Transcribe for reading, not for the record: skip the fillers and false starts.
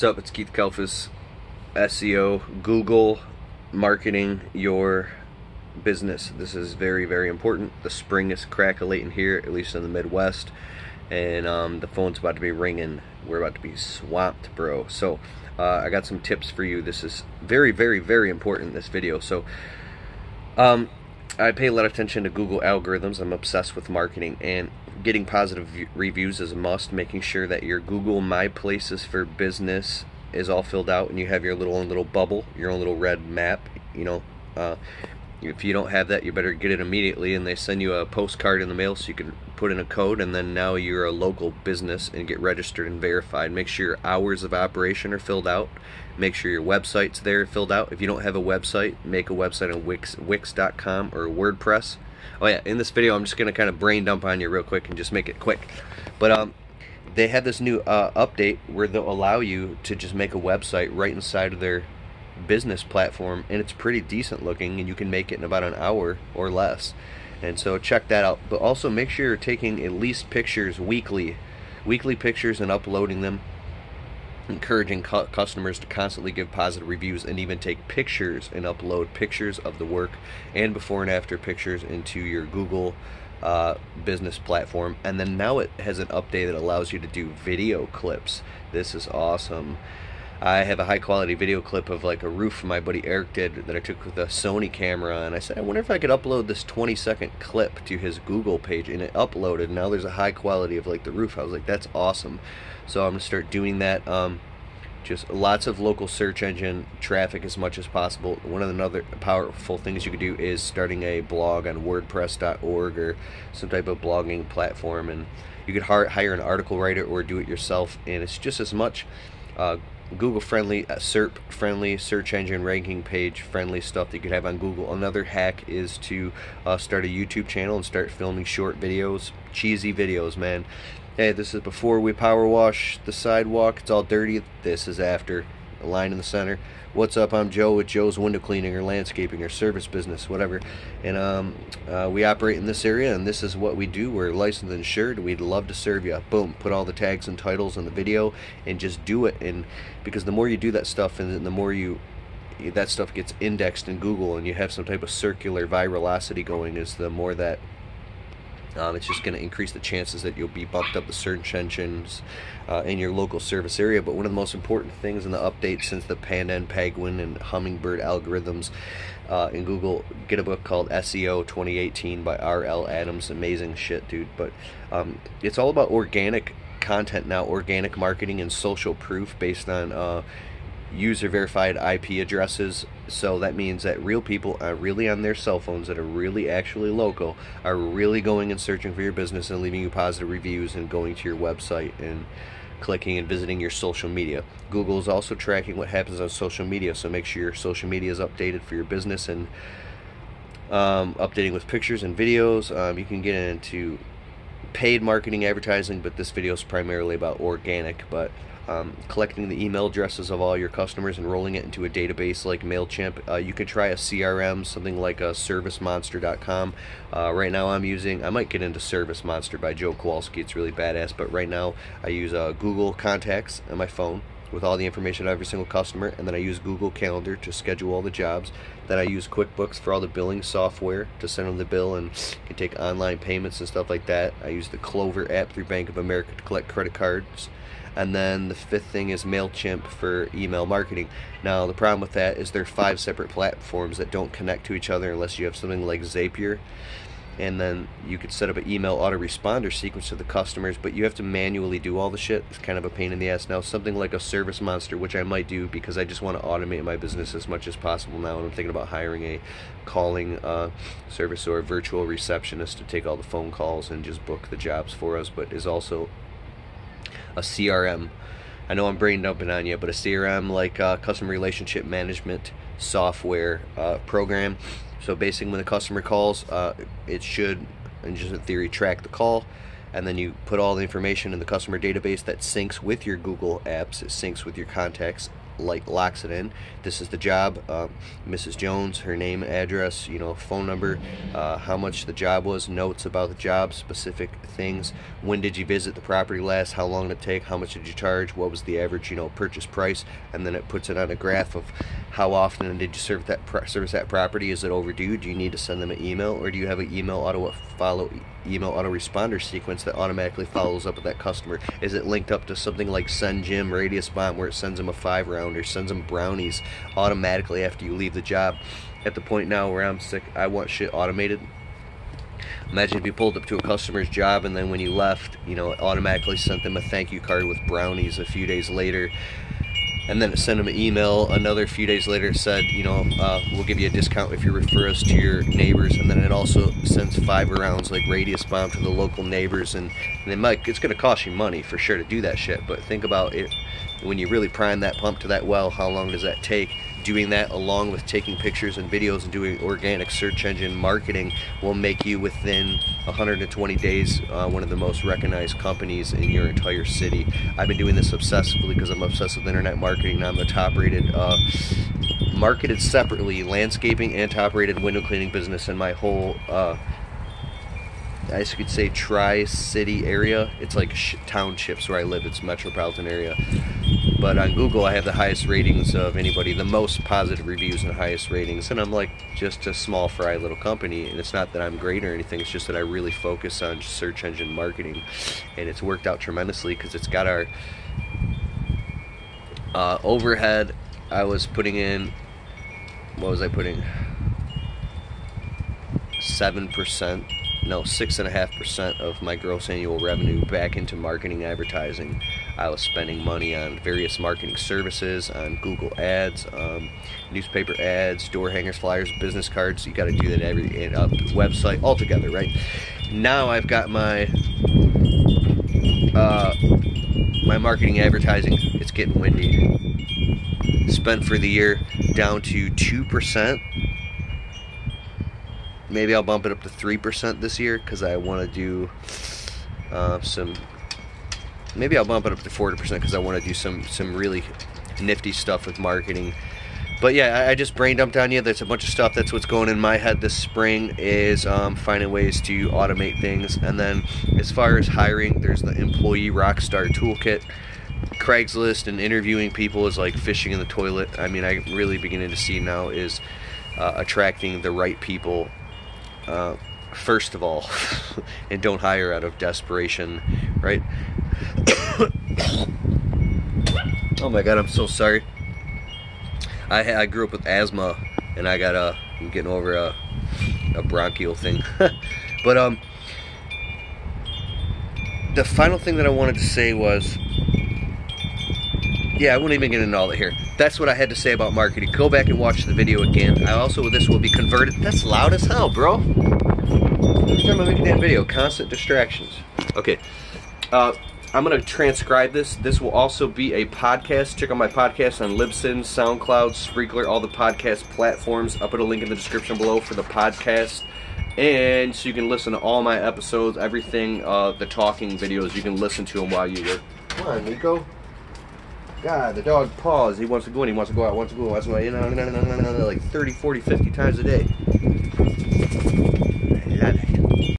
What's up? It's Keith Kalfas, SEO, Google, marketing your business. This is very, very important. The spring is crackling here, at least in the Midwest, and the phone's about to be ringing. We're about to be swamped, bro. So I got some tips for you. This is very, very, very important, this video. So I pay a lot of attention to Google algorithms. I'm obsessed with marketing, and getting positive reviews is a must. Making sure that your Google My Places for Business is all filled out and you have your own little bubble, your own little red map. You know, if you don't have that, you better get it immediately, and they send you a postcard in the mail so you can put in a code, and then now you're a local business and get registered and verified. Make sure your hours of operation are filled out. Make sure your website's there filled out. If you don't have a website, make a website on Wix.com or WordPress. Oh yeah, in this video I'm just going to kind of brain dump on you real quick and just make it quick. But they have this new update where they'll allow you to just make a website right inside of their business platform, and it's pretty decent looking, and you can make it in about an hour or less. And so check that out. But also make sure you're taking at least pictures weekly pictures and uploading them. Encouraging customers to constantly give positive reviews and even take pictures and upload pictures of the work and before and after pictures into your Google business platform. And then now it has an update that allows you to do video clips. This is awesome. I have a high quality video clip of like a roof my buddy Eric did that I took with a Sony camera, and I said I wonder if I could upload this 20-second clip to his Google page, and it uploaded. Now there's a high quality of like the roof. I was like, that's awesome. So I'm gonna start doing that. Just lots of local search engine traffic as much as possible. One of the other powerful things you could do is starting a blog on WordPress.org or some type of blogging platform, and you could hire an article writer or do it yourself, and it's just as much Google friendly, SERP friendly, search engine ranking page friendly stuff that you could have on Google. Another hack is to start a YouTube channel and start filming short videos, cheesy videos, man. Hey, this is before we power wash the sidewalk. It's all dirty. This is after. A line in the center. What's up? I'm Joe with Joe's Window Cleaning or Landscaping or Service Business, whatever. And we operate in this area, and this is what we do. We're licensed and insured. We'd love to serve you. Boom. Put all the tags and titles in the video and just do it. And because the more you do that stuff, and then the more that stuff gets indexed in Google, and you have some type of circular virality going, is the more that it's just going to increase the chances that you'll be bumped up the search engines in your local service area. But one of the most important things in the update since the Panda and Penguin and Hummingbird algorithms in Google, get a book called SEO 2018 by R.L. Adams. Amazing shit, dude. But it's all about organic content now, organic marketing and social proof based on user verified IP addresses. So that means that real people are really on their cell phones that are really actually local, are really going and searching for your business and leaving you positive reviews and going to your website and clicking and visiting your social media. Google is also tracking what happens on social media, so make sure your social media is updated for your business and updating with pictures and videos. You can get into paid marketing advertising, but this video is primarily about organic. But collecting the email addresses of all your customers and rolling it into a database like MailChimp. You can try a CRM, something like a ServiceMonster.com. Right now I'm using, I might get into ServiceMonster by Joe Kowalski. It's really badass, but right now I use Google Contacts on my phone with all the information on every single customer, and then I use Google Calendar to schedule all the jobs. Then I use QuickBooks for all the billing software to send them the bill and can take online payments and stuff like that. I use the Clover app through Bank of America to collect credit cards. And then the fifth thing is MailChimp for email marketing. Now the problem with that is there are 5 separate platforms that don't connect to each other unless you have something like Zapier. And then you could set up an email autoresponder sequence to the customers, but you have to manually do all the shit. It's kind of a pain in the ass. Now something like a Service Monster, which I might do because I just want to automate my business as much as possible now, and I'm thinking about hiring a calling service or a virtual receptionist to take all the phone calls and just book the jobs for us, but is also a CRM. I know I'm brain dumping on you, but a CRM like customer relationship management software program. So basically when the customer calls, it should, and just in theory, track the call, and then you put all the information in the customer database that syncs with your Google apps, it syncs with your contacts like locks it in. This is the job, Mrs. Jones, her name, address, you know, phone number, how much the job was, notes about the job, specific things. When did you visit the property last? How long did it take? How much did you charge? What was the average, you know, purchase price? And then it puts it on a graph of how often did you service that property? Is it overdue? Do you need to send them an email, or do you have an email autoresponder sequence that automatically follows up with that customer? Is it linked up to something like Send Jim, Radius Bomb, where it sends them a 5-round or sends them brownies automatically after you leave the job? At the point now where I'm sick, I want shit automated. Imagine if you pulled up to a customer's job and then when you left, you know, it automatically sent them a thank you card with brownies a few days later. And then it sent them an email another few days later. It said, you know, we'll give you a discount if you refer us to your neighbors. And then it also sends 5 rounds like Radius Bomb to the local neighbors. And then, Mike, it's going to cost you money for sure to do that shit. But think about it, when you really prime that pump to that well, how long does that take? Doing that along with taking pictures and videos and doing organic search engine marketing will make you within 120 days one of the most recognized companies in your entire city. I've been doing this obsessively because I'm obsessed with internet marketing, and I'm a top rated marketed separately landscaping and top rated window cleaning business in my whole I could say tri-city area. It's like townships where I live. It's metropolitan area. But on Google, I have the highest ratings of anybody, the most positive reviews and highest ratings. And I'm like just a small fry little company. And it's not that I'm great or anything. It's just that I really focus on search engine marketing. And it's worked out tremendously because it's got our overhead. I was putting in, what was I putting? 7%. No, 6.5% of my gross annual revenue back into marketing advertising. I was spending money on various marketing services, on Google ads, newspaper ads, door hangers, flyers, business cards. You got to do that every website altogether, right? Now I've got my marketing advertising. It's getting windy. Spend for the year down to 2%. Maybe I'll bump it up to 3% this year because I want to do some. Maybe I'll bump it up to 40% because I want to do some really nifty stuff with marketing. But yeah, I just brain dumped on you. There's a bunch of stuff. That's what's going in my head this spring is finding ways to automate things. And then as far as hiring, there's the Employee Rockstar Toolkit. Craigslist and interviewing people is like fishing in the toilet. I mean, I'm really beginning to see now is attracting the right people. First of all, and don't hire out of desperation, right? Oh my God, I'm so sorry. I grew up with asthma, and I got I'm getting over a bronchial thing. But the final thing that I wanted to say was, yeah, I won't even get into all that here. That's what I had to say about marketing. Go back and watch the video again. I also, this will be converted. That's loud as hell, bro. Every time I make a damn video, constant distractions. Okay. I'm going to transcribe this. This will also be a podcast. Check out my podcast on Libsyn, SoundCloud, Spreaker, all the podcast platforms. I'll put a link in the description below for the podcast. And so you can listen to all my episodes, everything, the talking videos. You can listen to them while you work. Come on, Nico. God, the dog paws. He wants to go in, he wants to go out, wants to go out, wants to go in, like 30, 40, 50 times a day. I love it.